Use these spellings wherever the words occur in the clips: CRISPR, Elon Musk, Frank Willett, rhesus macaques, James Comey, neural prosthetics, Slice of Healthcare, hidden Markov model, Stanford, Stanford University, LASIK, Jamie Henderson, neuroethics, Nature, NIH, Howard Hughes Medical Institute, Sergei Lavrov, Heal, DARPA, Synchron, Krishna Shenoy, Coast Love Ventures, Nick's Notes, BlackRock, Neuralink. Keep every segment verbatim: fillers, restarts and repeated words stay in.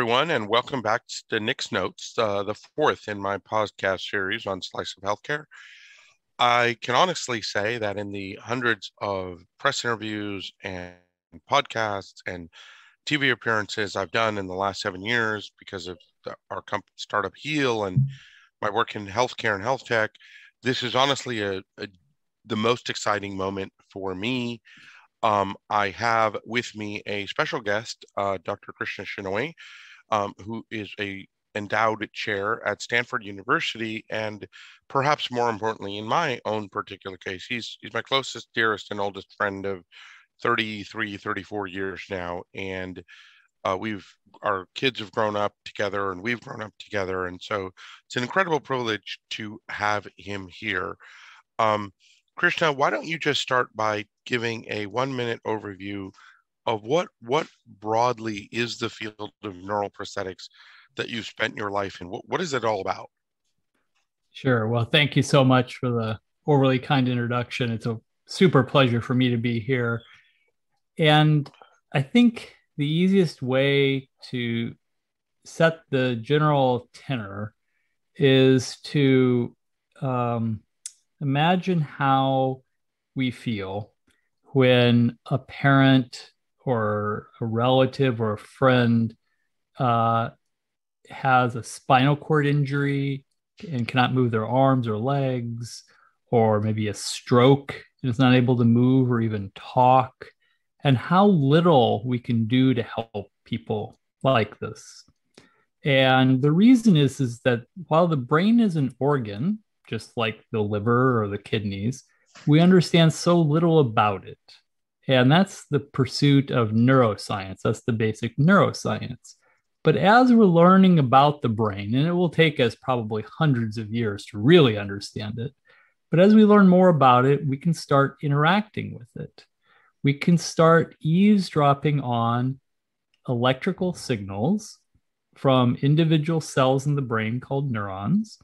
everyone, and welcome back to Nick's Notes, uh, the fourth in my podcast series on Slice of Healthcare. I can honestly say that in the hundreds of press interviews and podcasts and T V appearances I've done in the last seven years because of the, our company, startup Heal, and my work in healthcare and health tech, this is honestly a, a, the most exciting moment for me. Um, I have with me a special guest, uh, Doctor Krishna Shenoy, um, who is a endowed chair at Stanford University, and perhaps more importantly, in my own particular case, he's, he's my closest, dearest, and oldest friend of thirty-three, thirty-four years now, and uh, we've, our kids have grown up together, and we've grown up together, and so it's an incredible privilege to have him here. Um, Krishna, why don't you just start by giving a one-minute overview of what what broadly is the field of neural prosthetics that you've spent your life in? What, what is it all about? Sure. Well, thank you so much for the overly kind introduction. It's a super pleasure for me to be here. And I think the easiest way to set the general tenor is to um, imagine how we feel when a parent or a relative or a friend uh, has a spinal cord injury and cannot move their arms or legs, or maybe a stroke and is not able to move or even talk, and how little we can do to help people like this. And the reason is, is that while the brain is an organ, just like the liver or the kidneys, we understand so little about it. And that's the pursuit of neuroscience. That's the basic neuroscience. But as we're learning about the brain, and it will take us probably hundreds of years to really understand it, but as we learn more about it, we can start interacting with it. We can start eavesdropping on electrical signals from individual cells in the brain called neurons.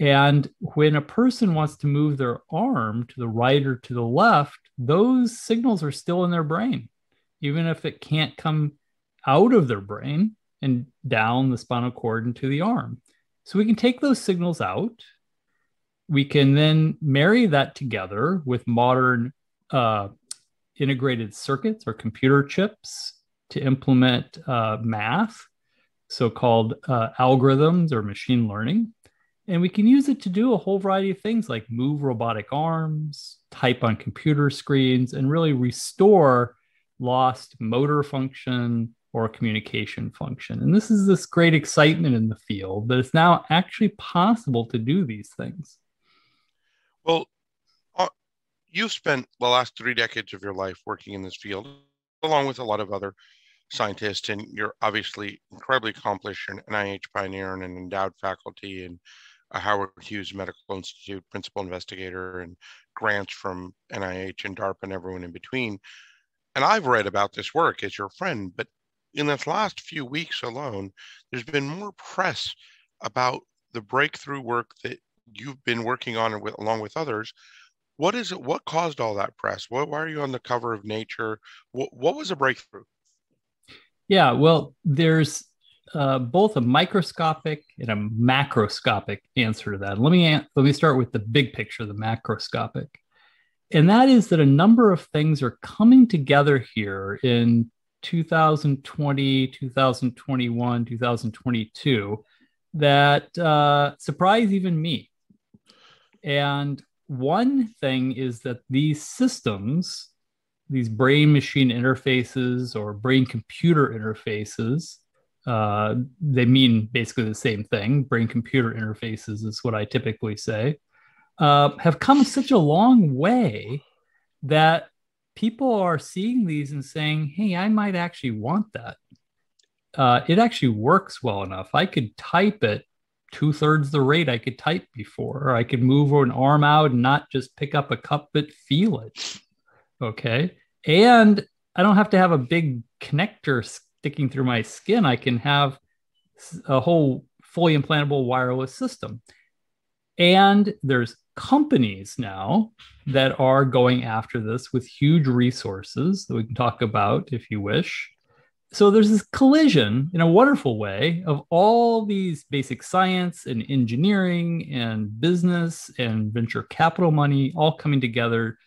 And when a person wants to move their arm to the right or to the left, those signals are still in their brain, even if it can't come out of their brain and down the spinal cord into the arm. So we can take those signals out. We can then marry that together with modern uh, integrated circuits or computer chips to implement uh, math, so-called uh, algorithms or machine learning. And we can use it to do a whole variety of things like move robotic arms, type on computer screens, and really restore lost motor function or communication function. And this is this great excitement in the field that it's now actually possible to do these things. Well, uh, you've spent the last three decades of your life working in this field, along with a lot of other scientists, and you're obviously incredibly accomplished, an N I H pioneer and an endowed faculty and a Howard Hughes Medical Institute principal investigator and grants from N I H and DARPA and everyone in between. And I've read about this work as your friend, but in this last few weeks alone, there's been more press about the breakthrough work that you've been working on and with, along with others. What is it? What caused all that press? Why, why are you on the cover of Nature? What, what was a breakthrough? Yeah, well, there's Uh, both a microscopic and a macroscopic answer to that. Let me, let me start with the big picture, the macroscopic. And that is that a number of things are coming together here in two thousand twenty, two thousand twenty-one, two thousand twenty-two that uh, surprise even me. And one thing is that these systems, these brain-machine interfaces or brain-computer interfaces, Uh, they mean basically the same thing. Brain-computer interfaces is what I typically say, uh, have come such a long way that people are seeing these and saying, hey, I might actually want that. Uh, it actually works well enough. I could type at two-thirds the rate I could type before, or I could move an arm out and not just pick up a cup, but feel it, okay? And I don't have to have a big connector sticking through my skin. I can have a whole fully implantable wireless system. And there's companies now that are going after this with huge resources that we can talk about if you wish. So there's this collision in a wonderful way of all these basic science and engineering and business and venture capital money all coming together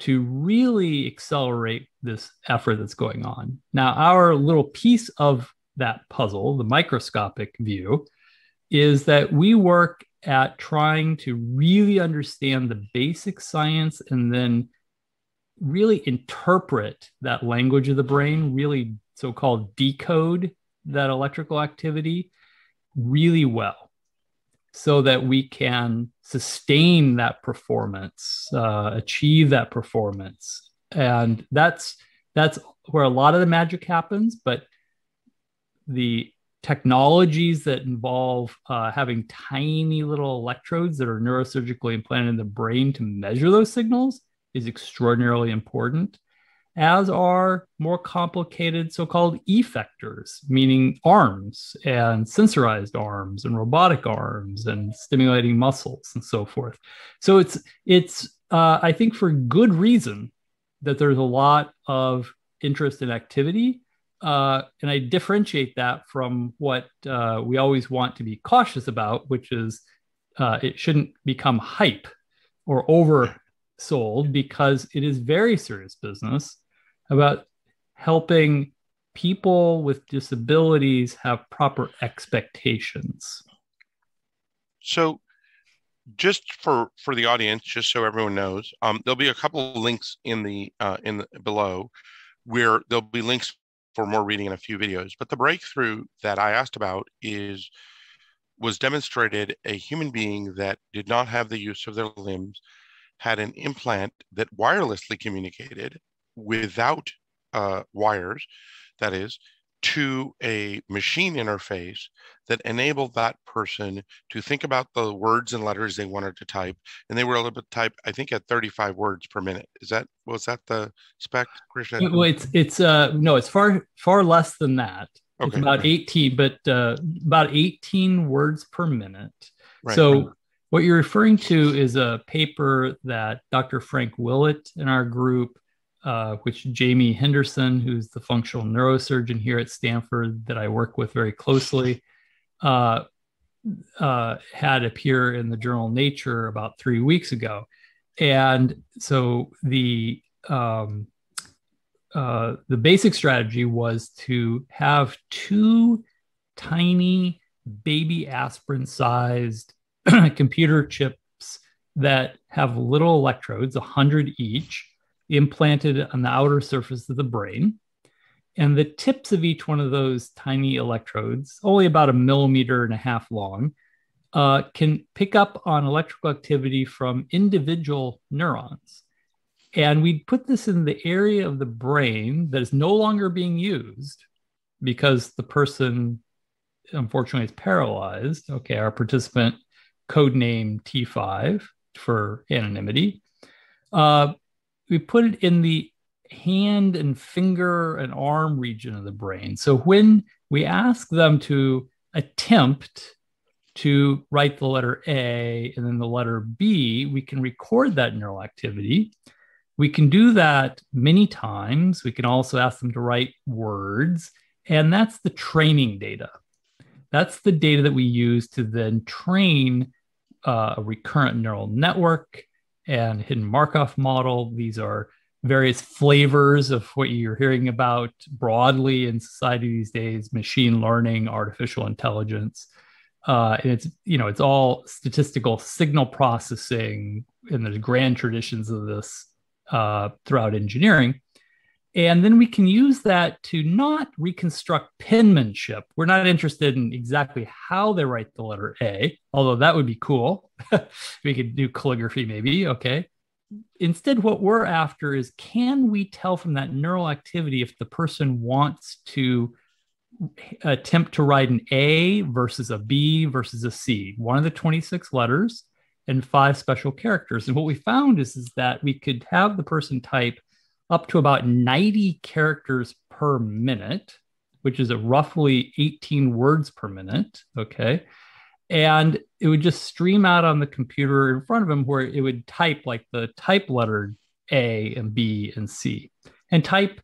to really accelerate this effort that's going on. Now, our little piece of that puzzle, the microscopic view, is that we work at trying to really understand the basic science and then really interpret that language of the brain, really so-called decode that electrical activity really well so that we can sustain that performance, uh, achieve that performance. And that's, that's where a lot of the magic happens, but the technologies that involve uh, having tiny little electrodes that are neurosurgically implanted in the brain to measure those signals is extraordinarily important, as are more complicated so-called effectors, meaning arms and sensorized arms and robotic arms and stimulating muscles and so forth. So it's, it's uh, I think, for good reason that there's a lot of interest and activity. Uh, and I differentiate that from what uh, we always want to be cautious about, which is uh, it shouldn't become hype or oversold, because it is very serious business about helping people with disabilities have proper expectations. So just for, for the audience, just so everyone knows, um, there'll be a couple of links in the, uh, in the below where there'll be links for more reading and a few videos. But the breakthrough that I asked about is, was demonstrated a human being that did not have the use of their limbs had an implant that wirelessly communicated without uh, wires, that is, to a machine interface that enabled that person to think about the words and letters they wanted to type. And they were able to type, I think, at thirty-five words per minute. Is that, was that the spec, Krishna? Well, it's, it's uh, no, it's far, far less than that. Okay. It's about eighteen, but uh, about eighteen words per minute. Right. So what you're referring to is a paper that Doctor Frank Willett in our group, Uh, which Jamie Henderson, who's the functional neurosurgeon here at Stanford that I work with very closely, uh, uh, had appear in the journal Nature about three weeks ago. And so the, um, uh, the basic strategy was to have two tiny baby aspirin-sized computer chips that have little electrodes, one hundred each, implanted on the outer surface of the brain. And the tips of each one of those tiny electrodes, only about a millimeter and a half long, uh, can pick up on electrical activity from individual neurons. And we put this in the area of the brain that is no longer being used because the person, unfortunately, is paralyzed. Okay, our participant, codenamed T five for anonymity. Uh, We put it in the hand and finger and arm region of the brain. So when we ask them to attempt to write the letter A and then the letter B, we can record that neural activity. We can do that many times. We can also ask them to write words. And that's the training data. That's the data that we use to then train uh, a recurrent neural network and hidden Markov model. These are various flavors of what you're hearing about broadly in society these days: machine learning, artificial intelligence. Uh, and it's, you know, it's all statistical signal processing, and there's grand traditions of this uh, throughout engineering. And then we can use that to not reconstruct penmanship. We're not interested in exactly how they write the letter A, although that would be cool. We could do calligraphy maybe, okay. Instead, what we're after is, can we tell from that neural activity if the person wants to attempt to write an A versus a B versus a C, one of the twenty-six letters and five special characters. And what we found is, is that we could have the person type up to about ninety characters per minute, which is a roughly eighteen words per minute, okay? And it would just stream out on the computer in front of him, where it would type like the type letter A and B and C, and type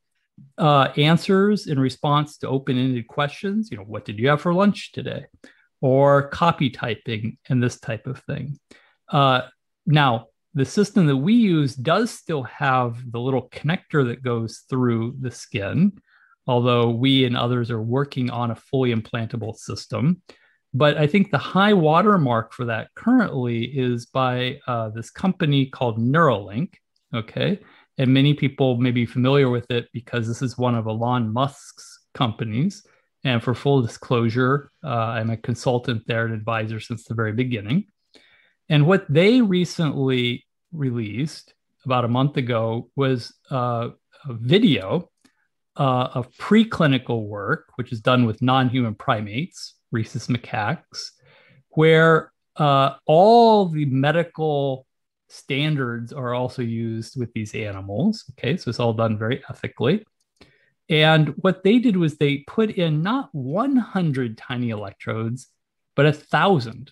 uh, answers in response to open-ended questions. You know, what did you have for lunch today? Or copy typing and this type of thing. Uh, now, the system that we use does still have the little connector that goes through the skin, although we and others are working on a fully implantable system. But I think the high watermark for that currently is by uh, this company called Neuralink, okay? And many people may be familiar with it because this is one of Elon Musk's companies. And for full disclosure, uh, I'm a consultant there, an advisor since the very beginning. And what they recently released about a month ago was uh, a video uh, of preclinical work, which is done with non-human primates, rhesus macaques, where uh, all the medical standards are also used with these animals. Okay, so it's all done very ethically. And what they did was they put in not one hundred tiny electrodes, but one thousand.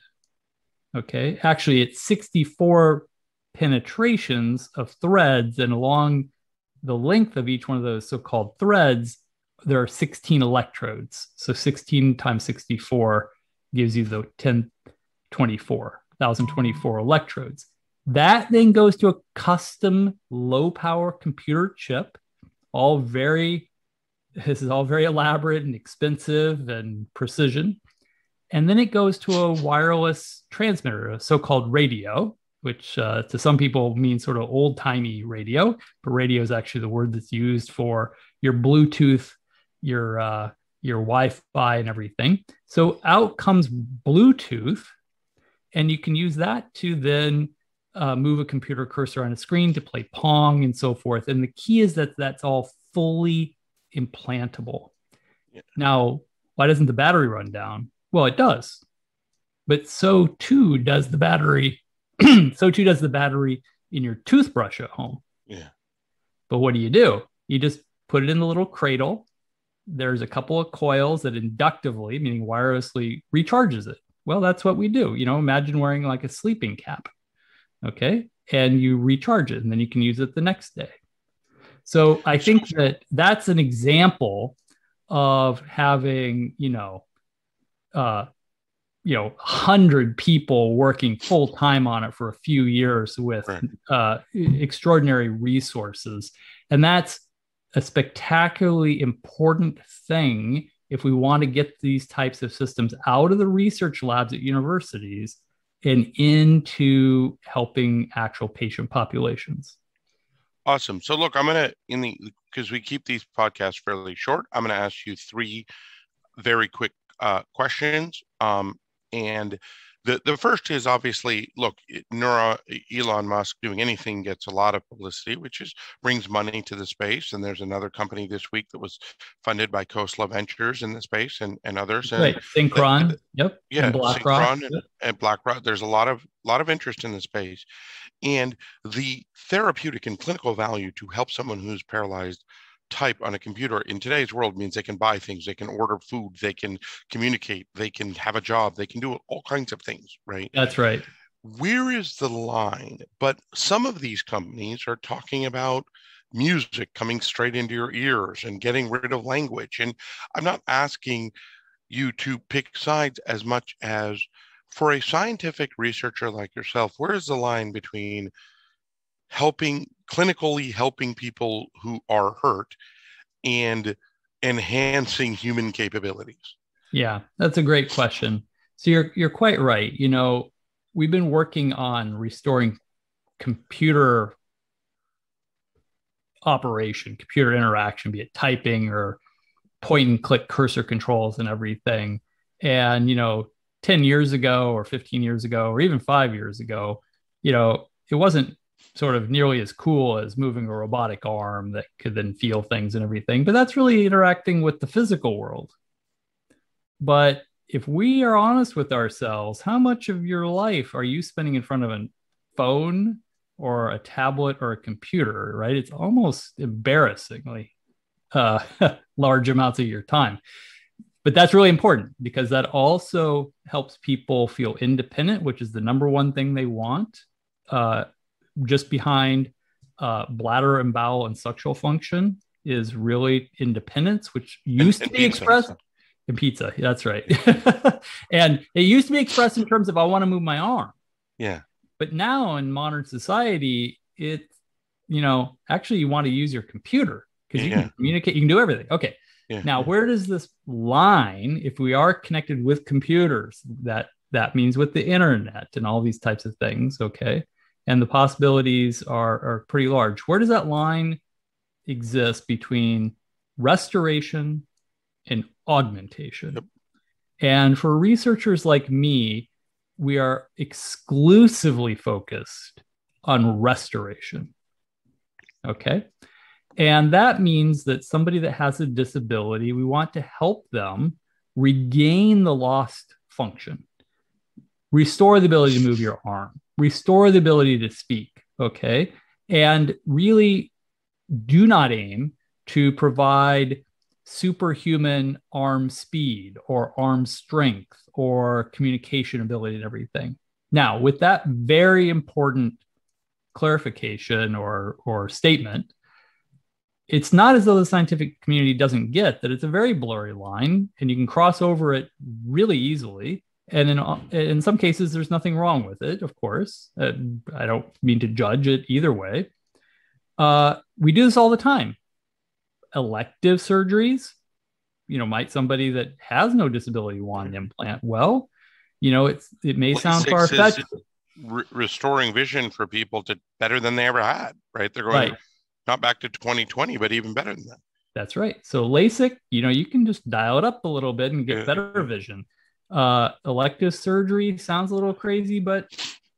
Okay, actually it's sixty-four penetrations of threads, and along the length of each one of those so-called threads, there are sixteen electrodes. So sixteen times sixty-four gives you the ten twenty-four, one thousand twenty-four electrodes. That then goes to a custom low-power computer chip, all very... This is all very elaborate and expensive and precision. And then it goes to a wireless transmitter, a so-called radio, which uh, to some people means sort of old-timey radio, but radio is actually the word that's used for your Bluetooth, your, uh, your Wi-Fi and everything. So out comes Bluetooth, and you can use that to then uh, move a computer cursor on a screen to play Pong and so forth. And the key is that that's all fully implantable. Yeah. Now, why doesn't the battery run down? Well, it does, but so too does the battery. so too does the battery in your toothbrush at home. Yeah. But what do you do? You just put it in the little cradle. There's a couple of coils that inductively, meaning wirelessly, recharges it. Well, that's what we do. You know, imagine wearing like a sleeping cap. Okay. And you recharge it, and then you can use it the next day. So I think that that's an example of having, you know, uh, you know, one hundred people working full time on it for a few years with uh, extraordinary resources. And that's a spectacularly important thing if we want to get these types of systems out of the research labs at universities and into helping actual patient populations. Awesome. So look, I'm going to, in the, because we keep these podcasts fairly short, I'm going to ask you three very quick uh, questions. Um, and the, the first is obviously, look, Neuro, Elon Musk doing anything gets a lot of publicity, which is brings money to the space. And there's another company this week that was funded by Coast Love Ventures in the space and, and others. And, right. Synchron. And, yep. Yeah. And BlackRock. Synchron and, and BlackRock. There's a lot of, lot of interest in the space. And the therapeutic and clinical value to help someone who's paralyzed type on a computer in today's world means they can buy things, they can order food, they can communicate, they can have a job, they can do all kinds of things, right? That's right. Where is the line? But some of these companies are talking about music coming straight into your ears and getting rid of language. And I'm not asking you to pick sides as much as for a scientific researcher like yourself, where is the line between helping, clinically helping people who are hurt and enhancing human capabilities? Yeah, that's a great question. So you're you're quite right. You know, we've been working on restoring computer operation, computer interaction, be it typing or point and click cursor controls and everything. And, you know, ten years ago or fifteen years ago, or even five years ago, you know, it wasn't sort of nearly as cool as moving a robotic arm that could then feel things and everything. But that's really interacting with the physical world. But if we are honest with ourselves, how much of your life are you spending in front of a phone or a tablet or a computer, right? It's almost embarrassingly uh, large amounts of your time. But that's really important because that also helps people feel independent, which is the number one thing they want. Uh, just behind uh, bladder and bowel and sexual function is really independence, which used and, to be and expressed in pizza. That's right. And it used to be expressed in terms of, I want to move my arm. Yeah. But now in modern society, it, you know, actually you want to use your computer because you yeah. can communicate, you can do everything. Okay. Yeah. Now, where does this line, if we are connected with computers, that, that means with the internet and all these types of things. Okay. And the possibilities are, are pretty large. Where does that line exist between restoration and augmentation? Yep. And for researchers like me, we are exclusively focused on restoration. Okay. And that means that somebody that has a disability, we want to help them regain the lost function, restore the ability to move your arm, restore the ability to speak. Okay. And really do not aim to provide superhuman arm speed or arm strength or communication ability and everything. Now, with that very important clarification or, or statement, it's not as though the scientific community doesn't get that it's a very blurry line and you can cross over it really easily. And in, in some cases, there's nothing wrong with it, of course. Uh, I don't mean to judge it either way. Uh, we do this all the time. Elective surgeries, you know, might somebody that has no disability want an implant? Well, you know, it's it may sound far-fetched. Re- restoring vision for people to better than they ever had, right? They're going right. not back to twenty twenty, but even better than that. That's right. So LASIK, you know, you can just dial it up a little bit and get yeah. better vision. Uh, elective surgery sounds a little crazy, but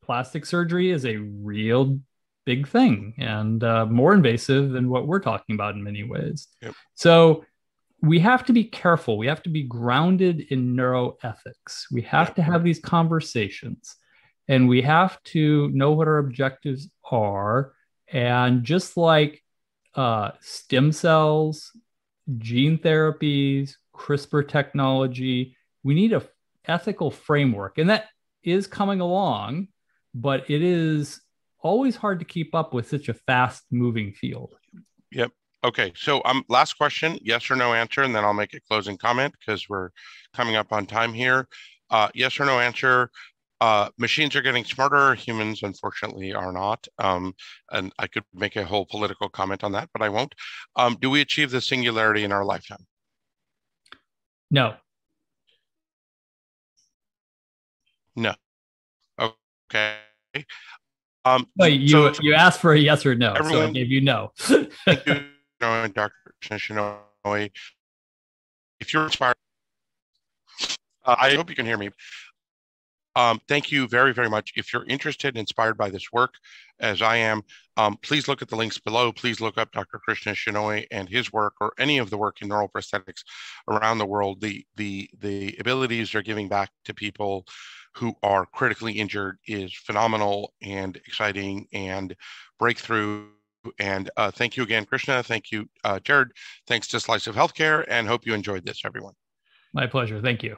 plastic surgery is a real big thing and uh, more invasive than what we're talking about in many ways. Yep. So we have to be careful. We have to be grounded in neuroethics. We have yep. to have these conversations and we have to know what our objectives are. And just like uh, stem cells, gene therapies, CRISPR technology, we need a ethical framework, and that is coming along, but it is always hard to keep up with such a fast moving field. Yep. Okay. So um, last question, yes or no answer, and then I'll make a closing comment because we're coming up on time here. Uh, yes or no answer. Uh, machines are getting smarter. Humans, unfortunately, are not. Um, and I could make a whole political comment on that, but I won't. Um, do we achieve the singularity in our lifetime? No. No. Okay. Um, Wait, you, so, you asked for a yes or no, everyone, so I gave you no. Thank you, Doctor Krishna Shenoy. If you're inspired, uh, I hope you can hear me. Um, thank you very, very much. If you're interested and inspired by this work, as I am, um, please look at the links below. Please look up Doctor Krishna Shenoy and his work, or any of the work in neural prosthetics around the world. The, the, the abilities they're giving back to people who are critically injured is phenomenal and exciting and breakthrough. And uh, thank you again, Krishna. Thank you, uh, Jared. Thanks to Slice of Healthcare, and hope you enjoyed this, everyone. My pleasure. Thank you.